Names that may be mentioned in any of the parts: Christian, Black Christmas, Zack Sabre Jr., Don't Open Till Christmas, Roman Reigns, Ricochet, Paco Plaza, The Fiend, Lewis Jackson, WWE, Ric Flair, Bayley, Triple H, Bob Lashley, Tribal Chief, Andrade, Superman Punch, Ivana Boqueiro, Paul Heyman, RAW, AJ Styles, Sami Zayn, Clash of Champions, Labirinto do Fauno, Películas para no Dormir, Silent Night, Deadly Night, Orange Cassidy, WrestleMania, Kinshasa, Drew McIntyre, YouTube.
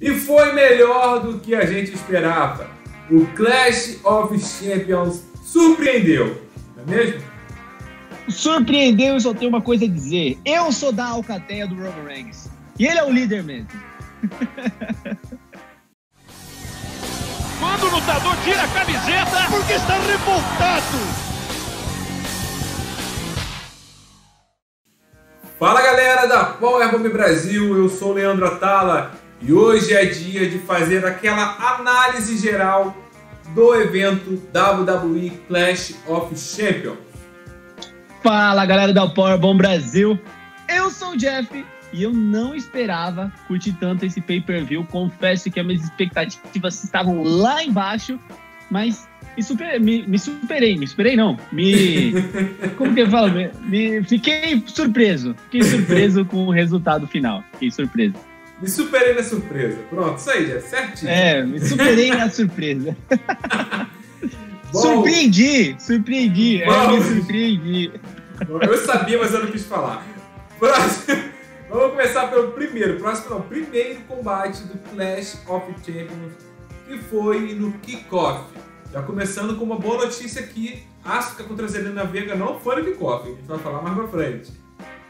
E foi melhor do que a gente esperava. O Clash of Champions surpreendeu, não é mesmo? Surpreendeu, e só tenho uma coisa a dizer. Eu sou da Alcateia do Roman Reigns. E ele é o líder mesmo. Quando o lutador tira a camiseta, porque está revoltado. Fala galera da Powerbomb Brasil, eu sou o Leandro Atala e hoje é dia de fazer aquela análise geral do evento WWE Clash of Champions. Fala galera da Powerbomb Brasil, eu sou o Jeff e eu não esperava curtir tanto esse pay-per-view, confesso que as minhas expectativas estavam lá embaixo, mas me superei, como que eu falo? Fiquei surpreso com o resultado final, fiquei surpreso. Me superei na surpresa, pronto, isso aí, é certinho. É, me superei na surpresa. Bom, surpreendi, me surpreendi. Eu sabia, mas eu não quis falar. Próximo, vamos começar pelo primeiro combate do Clash of Champions, que foi no kickoff. Já começando com uma boa notícia aqui, Asuka contra Zelina Vega não foi no kickoff, a gente vai falar mais pra frente.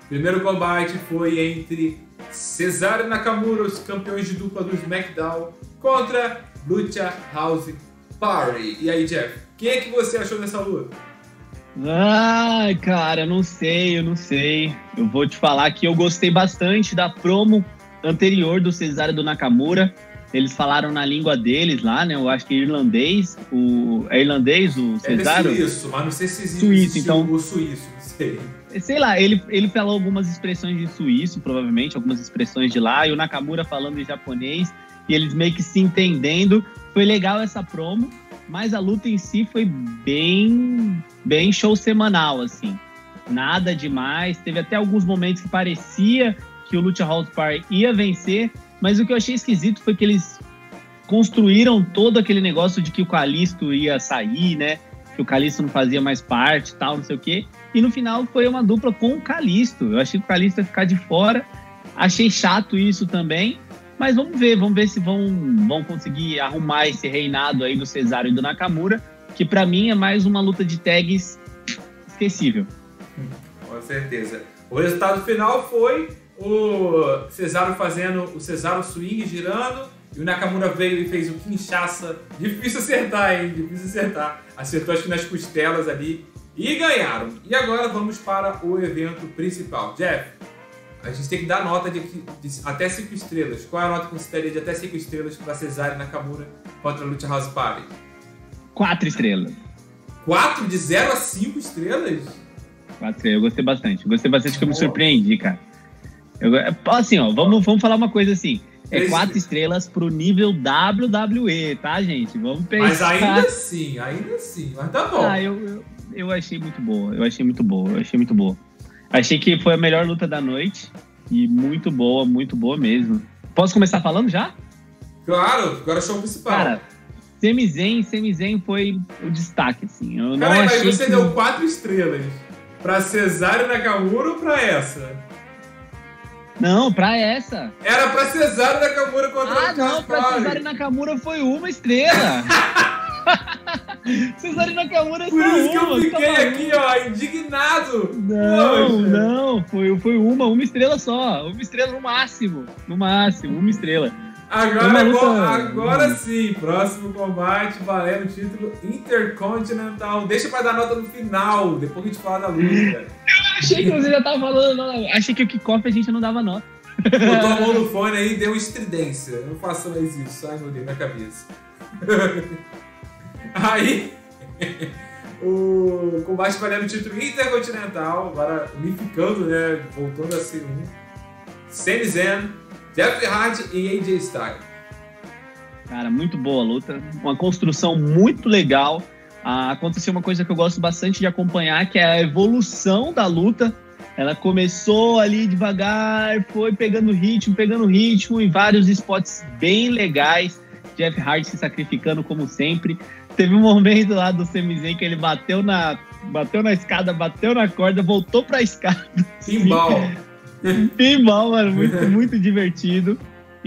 O primeiro combate foi entre Cesário Nakamura, os campeões de dupla do SmackDown, contra Lucha House Party. E aí, Jeff, quem é que você achou dessa luta? Ai, cara, eu não sei. Eu vou te falar que eu gostei bastante da promo anterior do Cesário e do Nakamura. Eles falaram na língua deles lá, né? Eu acho que é irlandês. É irlandês o Cesário? É suíço, mas não sei se existe suíço, então, o suíço, não sei. Sei lá, ele falou algumas expressões de suíço, provavelmente, algumas expressões de lá, e o Nakamura falando em japonês, e eles meio que se entendendo. Foi legal essa promo, mas a luta em si foi bem show semanal, assim. Nada demais, teve até alguns momentos que parecia que o Lucha House Party ia vencer, mas o que eu achei esquisito foi que eles construíram todo aquele negócio de que o Kalisto ia sair, né? Que o Kalisto não fazia mais parte e tal, não sei o quê. E no final foi uma dupla com o Kalisto. Eu achei que o Kalisto ia ficar de fora. Achei chato isso também. Mas vamos ver se vão conseguir arrumar esse reinado aí do Cesário e do Nakamura, que pra mim é mais uma luta de tags esquecível. Com certeza. O resultado final foi o Cesário fazendo o Cesário swing, girando, e o Nakamura veio e fez o Kinshasa. Difícil acertar. Acertou acho que nas costelas ali e ganharam. E agora vamos para o evento principal. Jeff, a gente tem que dar nota de até 5 estrelas. Qual é a nota que você daria de até 5 estrelas para Cesário e Nakamura contra a Lucha House Party? 4 estrelas. 4? De 0 a 5 estrelas? 4 estrelas, eu gostei bastante. Porque eu me surpreendi, cara. Assim, ó, vamos falar uma coisa assim. É 4 estrelas pro nível WWE, tá, gente? Vamos pensar. Mas ainda assim. Mas tá bom. Ah, eu achei muito boa. Achei que foi a melhor luta da noite. E muito boa mesmo. Posso começar falando já? Claro, agora é o show principal. Cara, Sami Zayn foi o destaque, assim. Eu não achei, mas você deu 4 estrelas pra Cesário Nakamura ou pra essa? Não, pra essa. Era pra Cesário Nakamura contra o Lucha House Party. Pra Cesário Nakamura foi 1 estrela. Cesário Nakamura é só 1. Por isso que eu fiquei aqui, ó, indignado. Não, foi 1 estrela só. 1 estrela no máximo, 1 estrela. Agora sim, próximo combate, valendo o título Intercontinental. Deixa pra dar nota no final, depois que a gente falar da luta. Achei que você já tava falando, achei que o kickoff a gente não dava nota. Botou a mão no fone aí e deu estridência. Não faça mais isso, ai meu Deus, na cabeça. Aí, o combate valendo o título Intercontinental, agora unificando, né, voltando a ser um. Sami Zayn, Jeff Hardy e AJ Styles. Cara, muito boa a luta, uma construção muito legal. Aconteceu uma coisa que eu gosto bastante de acompanhar, que é a evolução da luta. Ela começou ali devagar, foi pegando ritmo, e vários spots bem legais. Jeff Hardy se sacrificando como sempre. Teve um momento lá do Sami Zayn que ele bateu na escada, bateu na corda, voltou pra escada. Pinball, mano, muito divertido.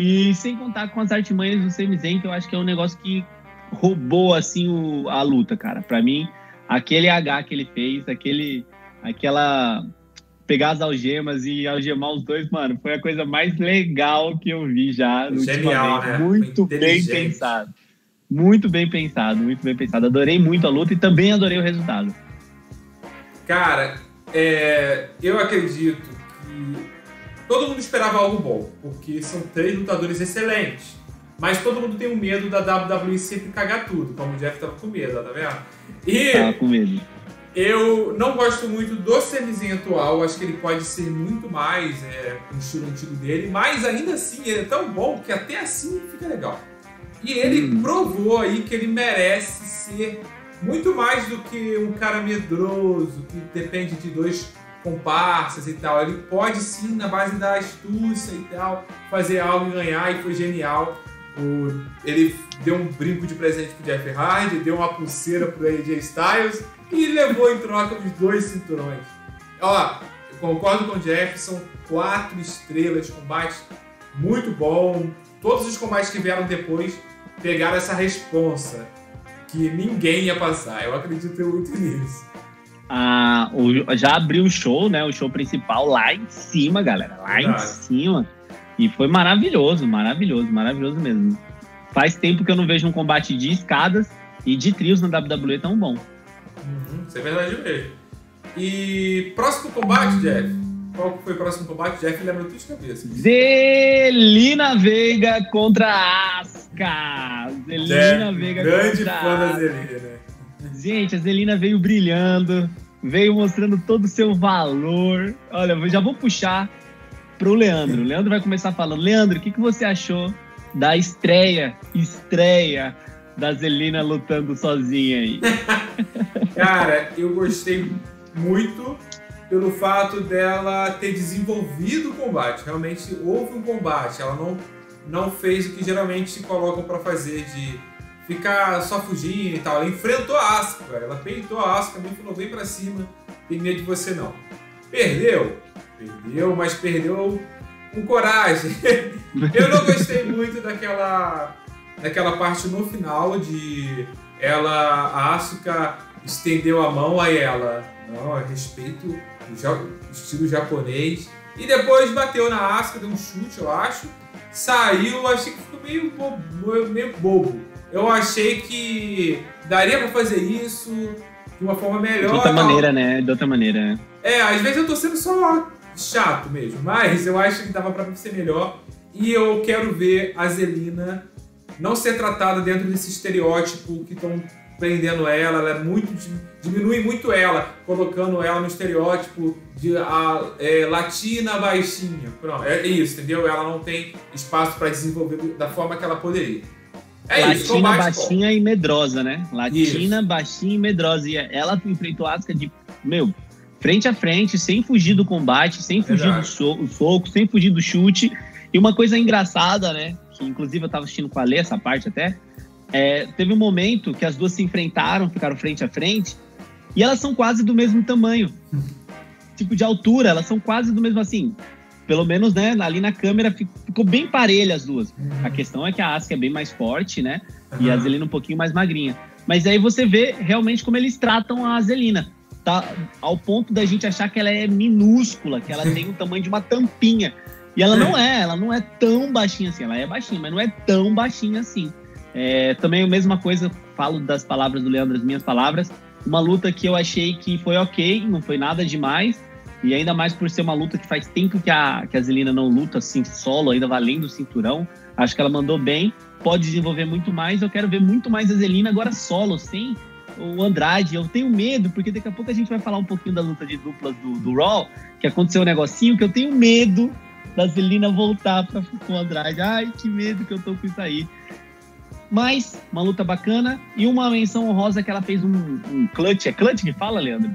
E sem contar com as artimanhas do Sami Zayn, que eu acho que é um negócio que roubou assim a luta, cara. Pra mim, aquele H que ele fez, aquela pegar as algemas e algemar os dois, mano, foi a coisa mais legal que eu vi já. Genial, né? Muito bem pensado. Muito bem pensado, muito bem pensado. Adorei muito a luta e também adorei o resultado. Cara, eu acredito que todo mundo esperava algo bom, porque são três lutadores excelentes. Mas todo mundo tem um medo da WWE sempre cagar tudo, como o Jeff tava com medo, tá vendo? E tava com medo. Eu não gosto muito do Sami Zayn atual, acho que ele pode ser muito mais com o estilo antigo dele, mas ainda assim ele é tão bom que até assim fica legal. E ele provou aí que ele merece ser muito mais do que um cara medroso, que depende de dois comparsas e tal. Ele pode sim, na base da astúcia e tal, fazer algo e ganhar, e foi genial. Ele deu um brinco de presente pro Jeff Hardy, deu uma pulseira pro AJ Styles e levou em troca os dois cinturões. Ó, eu concordo com o Jeff, são 4 estrelas, combate muito bom. Todos os combates que vieram depois pegaram essa responsa que ninguém ia passar. Eu acredito muito nisso. Já abriu o show, né? O show principal lá em cima, galera. Em cima. E foi maravilhoso, maravilhoso, maravilhoso mesmo. Faz tempo que eu não vejo um combate de escadas e de trios na WWE tão bom. Isso é verdade mesmo. E próximo combate, Jeff? Qual foi o próximo combate? Jeff lembra tudo de cabeça. Zelina Vega contra Asuka. Zelina Vega grande contra fã da Zelina. Gente, a Zelina veio brilhando, veio mostrando todo o seu valor. Olha, eu já vou puxar pro Leandro. O Leandro vai começar falando. Leandro, o que você achou da estreia da Zelina lutando sozinha aí? Cara, eu gostei muito pelo fato dela ter desenvolvido o combate. Realmente houve um combate. Ela não fez o que geralmente colocam para fazer, de ficar só fugindo e tal. Ela enfrentou a Asuka. Ela peitou a Asuka, me falou, vem para cima, tem medo de você não. Perdeu, mas perdeu com coragem. Eu não gostei muito daquela parte no final de a Asuka estendeu a mão a ela. Não, eu respeito o estilo japonês. E depois bateu na Asuka, deu um chute, eu acho. Saiu, achei que ficou meio bobo. Eu achei que daria pra fazer isso de uma forma melhor. De outra maneira, né? De outra maneira. Às vezes eu tô sendo só chato mesmo. Mas eu acho que dava pra ser melhor. E eu quero ver a Zelina não ser tratada dentro desse estereótipo que estão prendendo ela. Ela é muito... diminui muito ela, colocando ela no estereótipo de latina baixinha. Pronto, é isso, entendeu? Ela não tem espaço para desenvolver da forma que ela poderia. Latina isso, combate, baixinha e medrosa, né? Latina, isso. Baixinha e medrosa. E ela enfrentou a Asuka de, frente a frente, sem fugir do combate, sem fugir do soco, sem fugir do chute. E uma coisa engraçada, né? Que inclusive eu tava assistindo com a Lê essa parte até. Teve um momento que as duas se enfrentaram, ficaram frente a frente, e elas são quase do mesmo tamanho. Tipo, de altura, elas são quase do mesmo, assim. Pelo menos, né, ali na câmera ficou bem parelha as duas. A questão é que a Asuka é bem mais forte, né? E a Zelina um pouquinho mais magrinha. Mas aí você vê realmente como eles tratam a Zelina. Tá? Ao ponto da gente achar que ela é minúscula, que ela tem o tamanho de uma tampinha. E ela não é tão baixinha assim. Ela é baixinha, mas não é tão baixinha assim. Também a mesma coisa, falo das palavras do Leandro, as minhas palavras. Uma luta que eu achei que foi ok, não foi nada demais, e ainda mais por ser uma luta que faz tempo que a Zelina não luta assim, solo, ainda valendo o cinturão. Acho que ela mandou bem, pode desenvolver muito mais. Eu quero ver muito mais a Zelina agora solo, sem o Andrade. Eu tenho medo, porque daqui a pouco a gente vai falar um pouquinho da luta de duplas do RAW, que aconteceu um negocinho que eu tenho medo da Zelina voltar com o Andrade. Ai, que medo que eu tô com isso aí. Mas uma luta bacana e uma menção honrosa que ela fez um clutch. É clutch que fala, Leandro?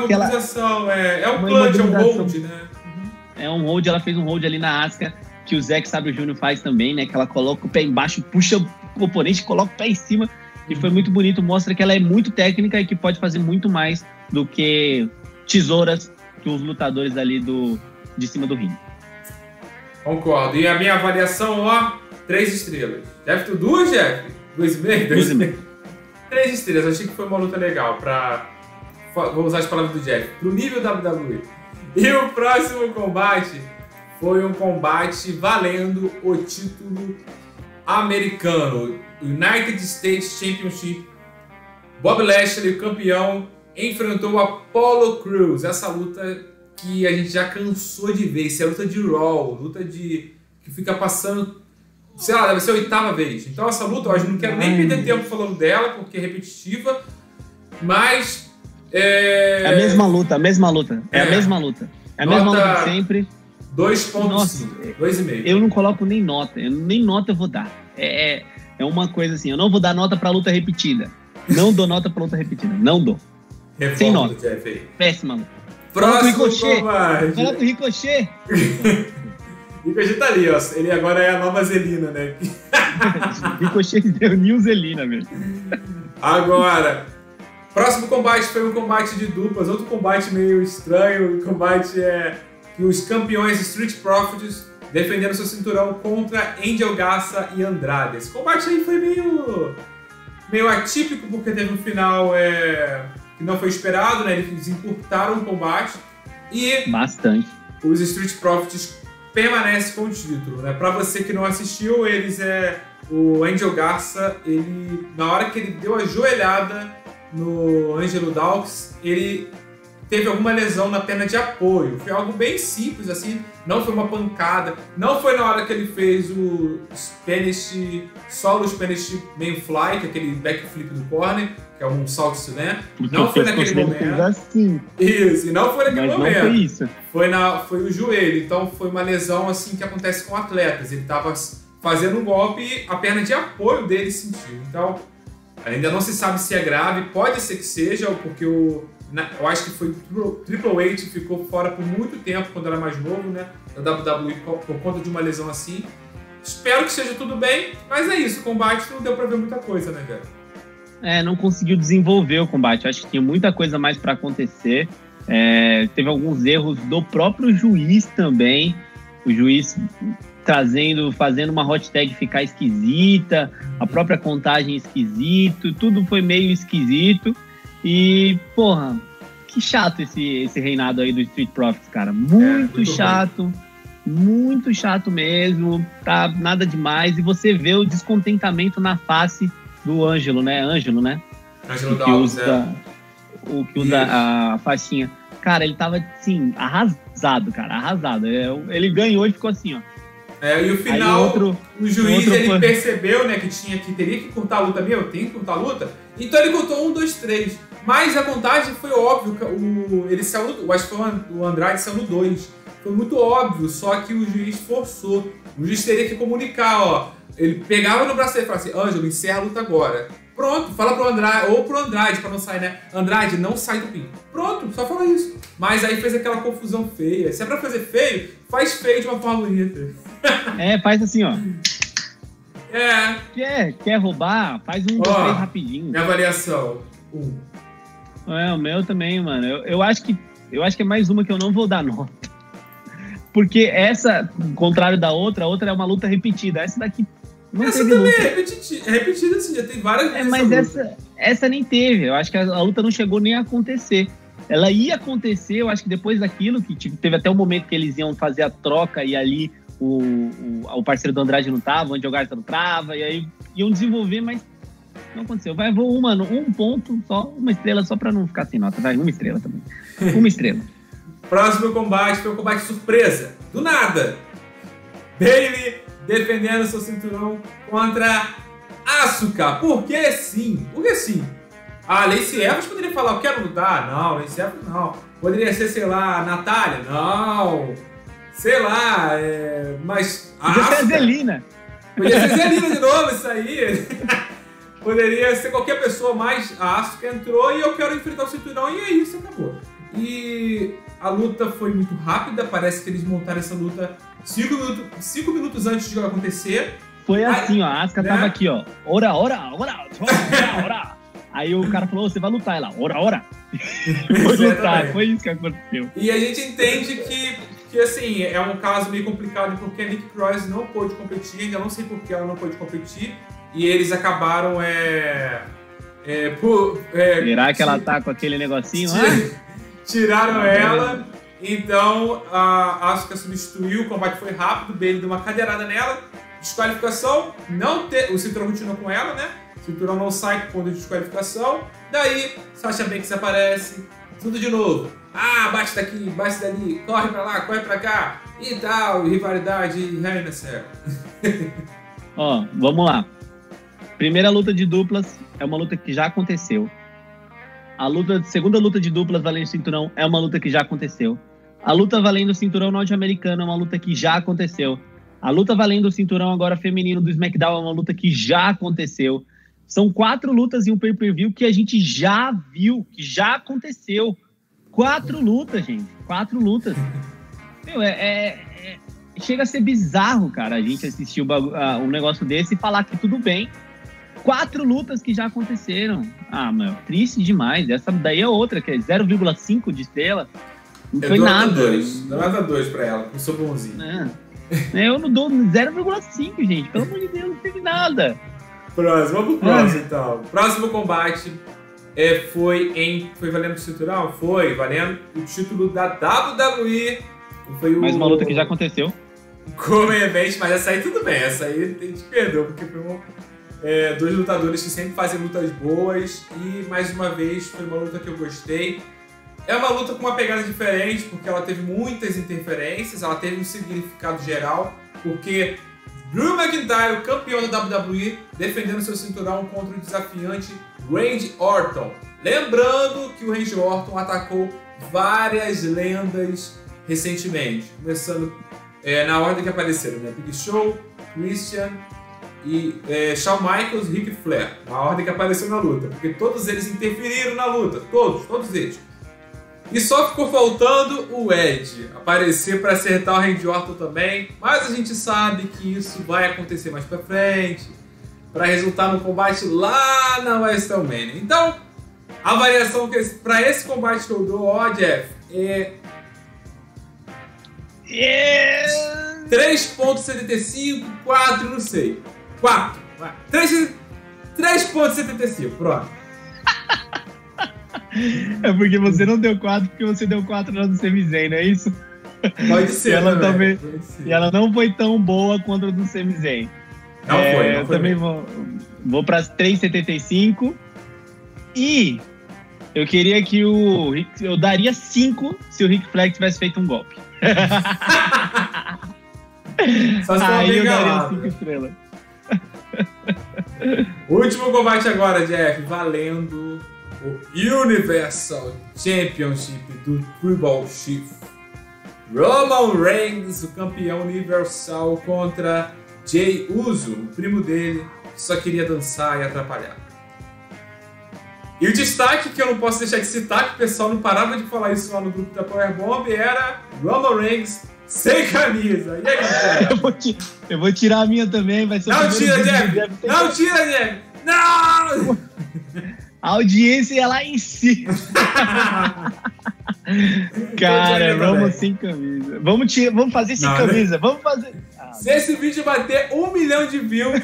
Mobilização, um clutch, é um hold, né? É um hold, ela fez um hold ali na Asuka, que o Zack Sabre Jr. faz também, né? Que ela coloca o pé embaixo, puxa o oponente, coloca o pé em cima. E foi muito bonito, mostra que ela é muito técnica e que pode fazer muito mais do que tesouras que os lutadores ali de cima do ringue. Concordo. E a minha avaliação, ó, 3 estrelas. Deve ter 2, Jeff? 2,5? 2,5. 3 estrelas. Achei que foi uma luta legal pra... Vou usar as palavras do Jeff. Pro nível WWE. E o próximo combate foi um combate valendo o título americano. United States Championship. Bob Lashley, o campeão, enfrentou Apollo Crews. Essa luta que a gente já cansou de ver. Isso é luta de RAW, luta de... que fica passando... sei lá, deve ser a 8ª vez. Então essa luta, ó, eu não quero nem perder tempo falando dela, porque é repetitiva, mas... É a mesma luta, a mesma luta. É a mesma luta. É a mesma luta sempre. 2,5. 2,5. Eu não coloco nem nota. Nem nota eu vou dar. É uma coisa assim, eu não vou dar nota pra luta repetida. Não dou nota pra luta repetida. Não dou. Reforma. Sem nota. Péssima luta. Próximo combate. Fala pro Ricochet. Ricochet tá ali, ó. Ele agora é a nova Zelina, né? Ricochet deu New Zelina, velho. Agora, próximo combate foi um combate de duplas. Outro combate meio estranho. O combate é que os campeões Street Profits defenderam seu cinturão contra Angel Garza e Andrade. Esse combate aí foi meio atípico, porque teve um final... que não foi esperado, né? Eles encurtaram o combate e bastante. Os Street Profits permanecem com o título, né? Para você que não assistiu, eles o Angel Garza, ele na hora que ele deu a joelhada no Angelo Dawes, ele teve alguma lesão na perna de apoio. Foi algo bem simples assim, não foi uma pancada, não foi na hora que ele fez o Spanish solo, Spanish main fly, que é aquele backflip do corner, que é um salto, né? Não foi naquele momento. Assim. Isso, e não foi naquele momento. Foi isso. Foi o joelho. Então foi uma lesão assim que acontece com atletas. Ele estava fazendo um golpe e a perna de apoio dele sentiu. Então, ainda não se sabe se é grave, pode ser que seja, porque eu acho que foi Triple H, ficou fora por muito tempo quando era mais novo, né? Da WWE por conta de uma lesão assim. Espero que seja tudo bem, mas é isso. O combate não deu pra ver muita coisa, né, cara? Não conseguiu desenvolver o combate. Acho que tinha muita coisa mais para acontecer. Teve alguns erros do próprio juiz também. O juiz fazendo uma hot tag ficar esquisita, a própria contagem esquisito, tudo foi meio esquisito. E, porra, que chato esse reinado aí do Street Profits, cara. Muito chato. Ruim. Muito chato mesmo. Tá nada demais. E você vê o descontentamento na face do Ângelo, né? Ângelo Dawes, o que usa a faixinha. Cara, ele tava, assim, arrasado, cara. Arrasado. Ele ganhou e ficou assim, ó. E o final, o juiz, ele percebeu, né, que teria que cortar a luta mesmo. Tem que cortar a luta. Então ele contou 1, 2, 3. Mas a contagem foi óbvio. Ele saiu no... Acho que o Andrade saiu no 2. Foi muito óbvio, só que o juiz forçou. O juiz teria que comunicar, ó. Ele pegava no braço dele e falava assim: Ângelo, encerra a luta agora. Pronto, fala pro Andrade, ou pro Andrade, pra não sair, né? Andrade, não sai do pin. Pronto, só fala isso. Mas aí fez aquela confusão feia. Se é pra fazer feio, faz feio de uma forma bonita. Faz assim, ó. Quer roubar? Faz um, ó, 2, 3 rapidinho. Minha avaliação, 1. O meu também, mano. Eu acho que é mais uma que eu não vou dar nota. Porque essa, ao contrário da outra, a outra é uma luta repetida. Essa daqui... Essa também é repetida, assim, já tem várias vezes. Mas essa nem teve. Eu acho que a luta não chegou nem a acontecer. Ela ia acontecer, eu acho que depois daquilo, que teve até o momento que eles iam fazer a troca e ali o parceiro do Andrade não tava, o Angel Garza não trava, e aí iam desenvolver, mas não aconteceu. Vou mano, 1 ponto só, 1 estrela, só pra não ficar sem nota. Vai, 1 estrela também. 1 estrela. Próximo combate foi um combate surpresa. Do nada. Bayley defendendo seu cinturão contra Asuka. Porque sim. Porque sim. A Lacey Evans poderia falar: eu quero lutar. Não, Lacey Evans não. Poderia ser, sei lá, a Natália. Não. Sei lá. Mas a Asuka... Podia ser a Zelina. Podia ser Zelina de novo, isso aí. Poderia ser qualquer pessoa, mas a Asuka entrou e eu quero enfrentar o cinturão. E é isso, acabou. E a luta foi muito rápida. Parece que eles montaram essa luta 5 minutos antes de acontecer. Foi assim, ó. A Asuka, né, tava aqui, ó. Ora, ora, ora, ora, ora. Aí o cara falou: você vai lutar. Ela, ora, ora. Foi lutar. Foi isso que aconteceu. E a gente entende que que assim, é um caso meio complicado porque a Nikki Cross não pôde competir, ainda não sei por que ela não pôde competir, e eles acabaram será que ela tá com aquele negocinho lá? Tiraram ela, então a Asuka substituiu, o combate foi rápido, Bayley deu uma cadeirada nela, desqualificação, o cinturão continua com ela, né? O cinturão não sai por conta de desqualificação, daí Sasha Banks aparece, tudo de novo. Ah, bate daqui, bate dali, corre pra lá, corre pra cá, e tal, rivalidade, reina, sério. Ó, vamos lá. Primeira luta de duplas é uma luta que já aconteceu. A segunda luta de duplas valendo cinturão é uma luta que já aconteceu. A luta valendo o cinturão norte-americano é uma luta que já aconteceu. A luta valendo o cinturão agora feminino do SmackDown é uma luta que já aconteceu. São 4 lutas e um pay-per-view que a gente já viu, que já aconteceu. 4 lutas, gente. 4 lutas. Meu, chega a ser bizarro, cara, a gente assistir um negócio desse e falar que tudo bem. 4 lutas que já aconteceram. Ah, mano, triste demais. Essa daí é outra, que é 0,5 de estrela. Não foi nada. Dou nota 2 pra ela, porque eu sou bonzinho. Eu não dou 0,5, gente. Pelo amor de Deus, não teve nada. Próximo, vamos pro próximo, então. Próximo combate foi valendo o cinturão? Foi valendo o título da WWE. Mais uma luta que já aconteceu. Mas essa aí tudo bem. Essa aí tem que perdoar, porque foi uma... 2 lutadores que sempre fazem lutas boas e, mais uma vez, foi uma luta que eu gostei. É uma luta com uma pegada diferente, porque ela teve muitas interferências, ela teve um significado geral, porque Drew McIntyre, o campeão da WWE, defendendo seu cinturão contra o desafiante Randy Orton. Lembrando que o Randy Orton atacou várias lendas recentemente, começando na ordem que apareceram, né? Big Show, Christian... e Shawn Michaels, Ric Flair, uma ordem que apareceu na luta, porque todos eles interferiram na luta, todos eles. E só ficou faltando o Edge aparecer para acertar o Randy Orton também, mas a gente sabe que isso vai acontecer mais para frente, para resultar no combate lá na WrestleMania. Então, a avaliação para esse combate que eu dou, ó, Jeff, é... 3.75, 4, não sei. 4, 3.75, pronto. É porque você não deu 4, porque você deu 4 na do Sami Zayn, não é isso? Pode ser, Pode ser. E ela não foi tão boa quanto a do Sami Zayn. Não foi. Também vou para 3.75. E eu queria que eu daria 5 se o Ric Flair tivesse feito um golpe. Só se aí eu daria 5 estrelas. Último combate agora, Jeff, valendo o Universal Championship do Tribal Chief. Roman Reigns, o campeão universal, contra Jey Uso, o primo dele, que só queria dançar e atrapalhar. E o destaque que eu não posso deixar de citar, que o pessoal não parava de falar isso lá no grupo da Powerbomb, era Roman Reigns sem camisa. E aí, galera? Eu vou tirar a minha também, vai ser... Não tira, Jeff! Não tira, Jeff! Não! A audiência é lá em cima. Cara, Roman sem camisa. Vamos fazer sem camisa. Vamos fazer... Se esse vídeo bater 1 milhão de views,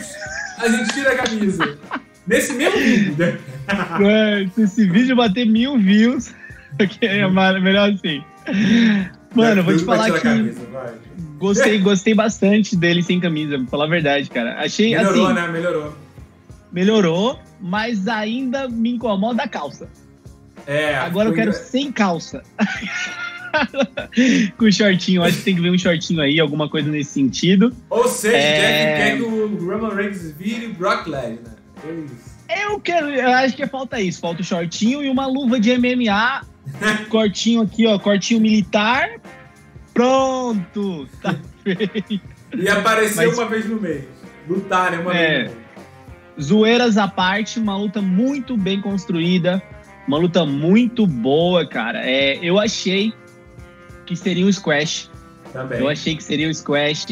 a gente tira a camisa. Nesse mesmo vídeo. Se esse vídeo bater 1000 views, é melhor assim. Mano, eu vou te falar que gostei bastante dele sem camisa, pra falar a verdade, cara. Melhorou, assim, né? Melhorou, mas ainda me incomoda a calça. Agora eu quero sem calça. Com shortinho, acho que tem que ver um shortinho aí, alguma coisa nesse sentido. Ou seja, quer que o Roman Reigns vire Brock Lesnar. É isso. Eu acho que falta o shortinho e uma luva de MMA. Cortinho aqui, ó, cortinho militar. Pronto, tá feito. E apareceu uma vez no mês. Lutar, né, uma vez no mês. Zoeiras à parte, uma luta muito bem construída, uma luta muito boa, cara. Eu achei que seria um squash. Também. Eu achei que seria um squash,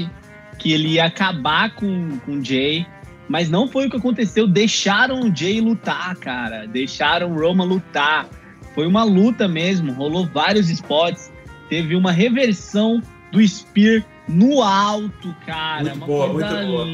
que ele ia acabar com o Jey. Mas não foi o que aconteceu. Deixaram o Jey lutar, cara. Deixaram o Roman lutar. Foi uma luta mesmo, rolou vários spots, teve uma reversão do Spear no alto, cara. Muito uma coisa boa.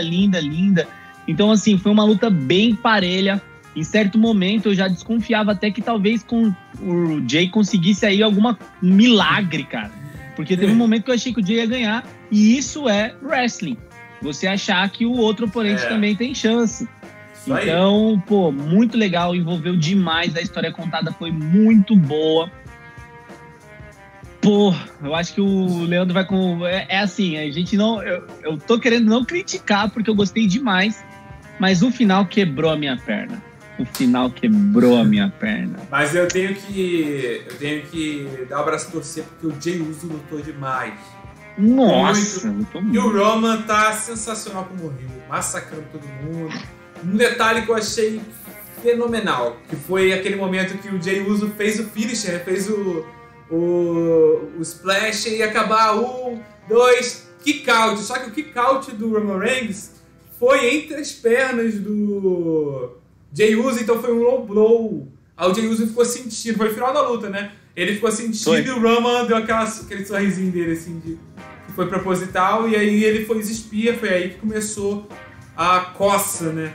Linda. Então, assim, foi uma luta bem parelha. Em certo momento, eu já desconfiava até que talvez com o Jey conseguisse aí algum milagre, cara. Porque teve um momento que eu achei que o Jey ia ganhar. E isso é wrestling. Você achar que o outro oponente também tem chance. Isso então, aí. Pô, muito legal. Envolveu demais. A história contada foi muito boa. Pô, eu acho que o Leandro vai com... É assim, a gente não... Eu tô querendo não criticar, porque eu gostei demais. Mas o final quebrou a minha perna. Mas eu tenho que dar um abraço e torcer, porque o Jey Uso lutou demais. Nossa! E o Roman tá sensacional como Rio, massacrando todo mundo. Um detalhe que eu achei fenomenal, que foi aquele momento que o Jey Uso fez o finisher, fez o splash e acabar 1, 2, kick out. Só que o kick out do Roman Reigns foi entre as pernas do Jey Uso, então foi um low blow. Aí o Jey Uso ficou sentido, foi o final da luta, né? Ele ficou sentido e o Roman deu aquele sorrisinho dele, assim, que foi proposital. E aí ele foi espia, foi aí que começou a coça, né?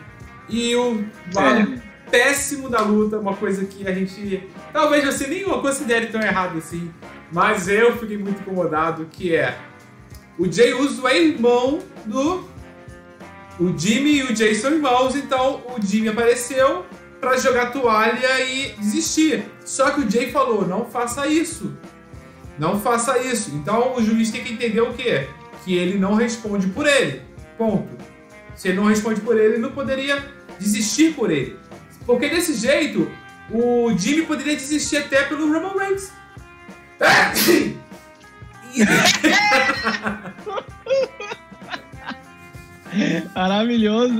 E o lado péssimo da luta, uma coisa que a gente... Talvez você nem o considere tão errado assim, mas eu fiquei muito incomodado, que é... O Jey Uso é irmão do... O Jimmy e o Jey são irmãos, então o Jimmy apareceu pra jogar toalha e desistir. Só que o Jey falou, não faça isso. Não faça isso. Então o juiz tem que entender o quê? Que ele não responde por ele. Ponto. Se ele não responde por ele, ele não poderia desistir por ele. Porque desse jeito, o Jimmy poderia desistir até pelo Roman Reigns. Maravilhoso.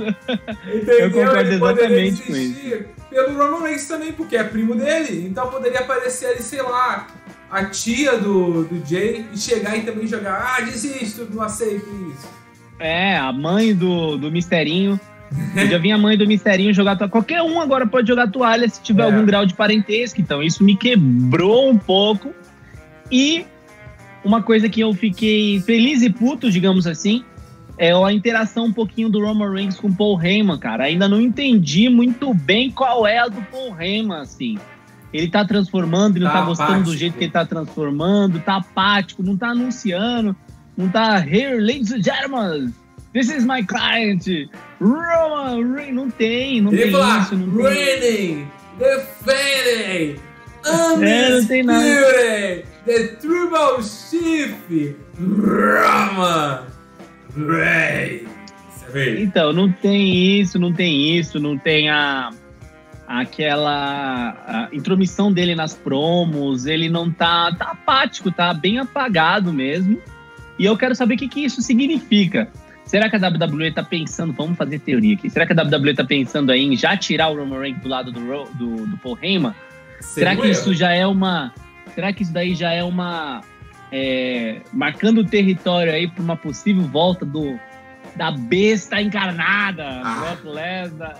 Entendeu? Eu concordo exatamente com isso. Pelo Roman Reigns também, porque é primo dele. Então poderia aparecer ali, sei lá, a tia do Jey e chegar e também jogar. Ah, desisto, não aceito isso. É, a mãe do Misterinho. Eu já vi a mãe do Misterinho jogar toalha. Qualquer um agora pode jogar toalha se tiver algum grau de parentesco. Então isso me quebrou um pouco. E uma coisa que eu fiquei feliz e puto, digamos assim, é a interação um pouquinho do Roman Reigns com o Paul Heyman, cara. Ainda não entendi muito bem qual é a do Paul Heyman, assim. Ele tá transformando, ele não tá gostando apático do jeito que ele tá transformando, tá apático, não tá anunciando, não tá... Here, ladies and gentlemen, this is my client, Roman Reigns. Não tem isso. Reigning, defending, undisputed, the Tribal Chief, Roman Reigns. Então, não tem isso, não tem aquela intromissão dele nas promos, ele não tá apático, tá bem apagado mesmo. E eu quero saber o que isso significa. Será que a WWE tá pensando, vamos fazer teoria aqui, será que a WWE tá pensando aí em já tirar o Roman Reigns do lado do Paul Heyman? Será que isso já é uma... Será que isso daí já é uma... marcando o território aí para uma possível volta da besta encarnada, Brock Lesnar.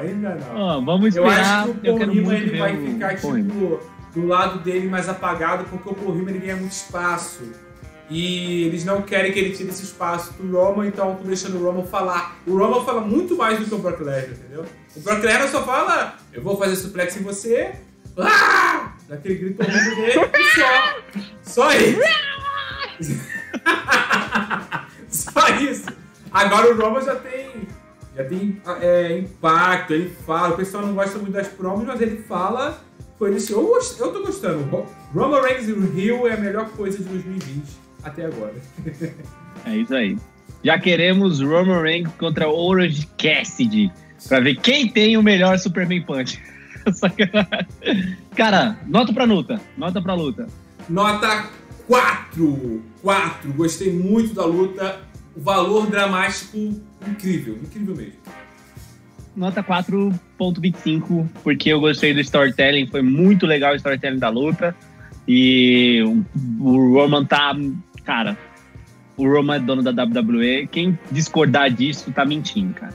Ainda não. Ó, vamos esperar. Eu acho que o Paul Heyman, ele vai ficar tipo, do lado dele mais apagado, porque o Paul Heyman, ele ganha muito espaço. E eles não querem que ele tire esse espaço pro Roman, então estão deixando o Roman falar. O Roman fala muito mais do que o Brock Lesnar, entendeu? O Brock Lesnar só fala, eu vou fazer suplex em você. Ah! Daquele grito horrível dele, só isso. Só isso. Agora o Roman já tem impacto, ele fala. O pessoal não gosta muito das promos, mas ele fala. Eu tô gostando. Roman Reigns e Hill é a melhor coisa de 2020 até agora. É isso aí. Já queremos Roman Reigns contra Orange Cassidy pra ver quem tem o melhor Superman Punch. Sacanagem. Cara, nota pra luta. Nota 4. 4. Gostei muito da luta. O valor dramático, incrível mesmo. Nota 4.25, porque eu gostei do storytelling. Foi muito legal o storytelling da luta. E o Roman tá... Cara, o Roman é dono da WWE. Quem discordar disso tá mentindo, cara.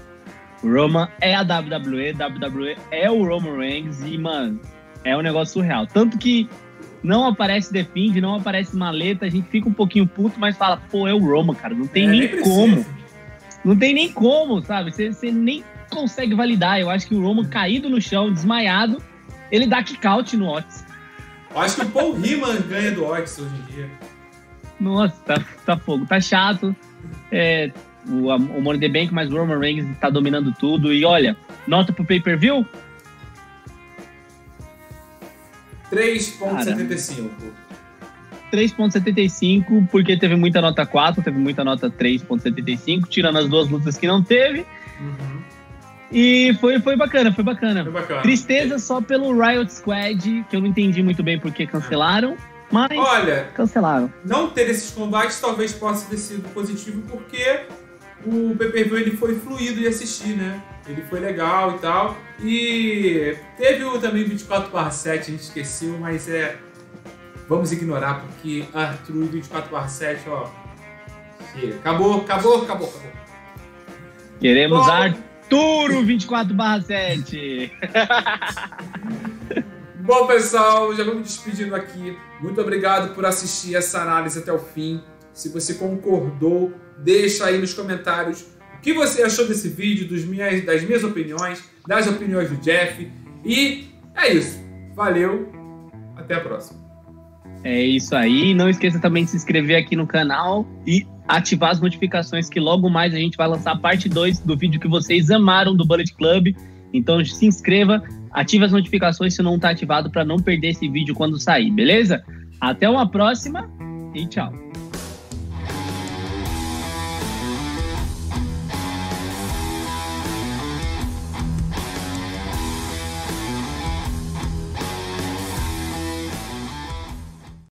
O Roman é a WWE é o Roman Reigns e, mano, É um negócio surreal. Tanto que não aparece The Fiend, não aparece Maleta, a gente fica um pouquinho puto, mas fala, pô, é o Roman, cara, não tem nem como. Não tem nem como, sabe? Você nem consegue validar. Eu acho que o Roman caído no chão, desmaiado, ele dá kick-out no Otis. Eu acho que o Paul Heyman ganha do Otis hoje em dia. Nossa, tá fogo, tá chato. É, o Money the Bank, mas o Roman Reigns tá dominando tudo. E olha, nota pro pay-per-view? 3,75. 3,75, porque teve muita nota 4, teve muita nota 3,75, tirando as duas lutas que não teve. Uhum. E foi bacana, foi bacana. Foi bacana. Tristeza só pelo Riot Squad, que eu não entendi muito bem porque cancelaram, mas olha, cancelaram. Não ter esses combates talvez possa ter sido positivo, porque o pay-per-view ele foi fluido de assistir, né? Ele foi legal e tal. E teve também 24/7, a gente esqueceu, mas é... Vamos ignorar, porque Arthur 24/7, ó... Chega. Acabou. Queremos Arturo 24/7. Bom, pessoal, já vou me despedindo aqui. Muito obrigado por assistir essa análise até o fim. Se você concordou, deixa aí nos comentários o que você achou desse vídeo, das minhas opiniões, das opiniões do Jeff. E é isso. Valeu. Até a próxima. É isso aí. Não esqueça também de se inscrever aqui no canal e ativar as notificações, que logo mais a gente vai lançar a parte 2 do vídeo que vocês amaram do Bullet Club. Então se inscreva, ative as notificações se não está ativado para não perder esse vídeo quando sair, beleza? Até uma próxima e tchau.